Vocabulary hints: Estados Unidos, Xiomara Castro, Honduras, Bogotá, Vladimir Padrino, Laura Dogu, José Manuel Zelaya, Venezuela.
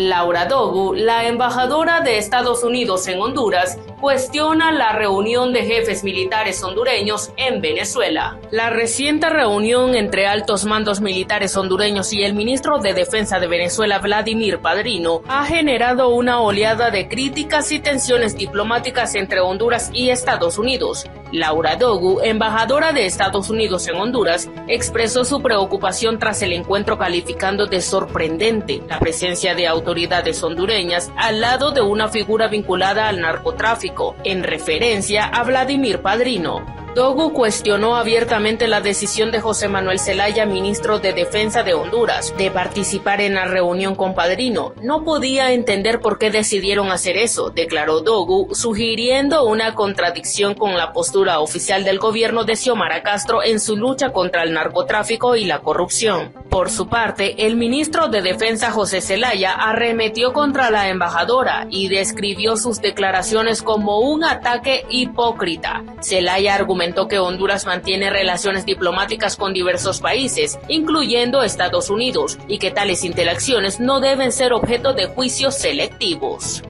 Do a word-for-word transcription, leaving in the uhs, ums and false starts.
Laura Dogu, la embajadora de Estados Unidos en Honduras, cuestiona la reunión de jefes militares hondureños en Venezuela. La reciente reunión entre altos mandos militares hondureños y el ministro de Defensa de Venezuela, Vladimir Padrino, ha generado una oleada de críticas y tensiones diplomáticas entre Honduras y Estados Unidos. Laura Dogu, embajadora de Estados Unidos en Honduras, expresó su preocupación tras el encuentro, calificando de sorprendente la presencia de autoridades hondureñas al lado de una figura vinculada al narcotráfico, en referencia a Vladimir Padrino. Dogu cuestionó abiertamente la decisión de José Manuel Zelaya, ministro de Defensa de Honduras, de participar en la reunión con Padrino. No podía entender por qué decidieron hacer eso, declaró Dogu, sugiriendo una contradicción con la postura oficial del gobierno de Xiomara Castro en su lucha contra el narcotráfico y la corrupción. Por su parte, el ministro de Defensa José Zelaya arremetió contra la embajadora y describió sus declaraciones como un ataque hipócrita. Zelaya argumentó que Honduras mantiene relaciones diplomáticas con diversos países, incluyendo Estados Unidos, y que tales interacciones no deben ser objeto de juicios selectivos.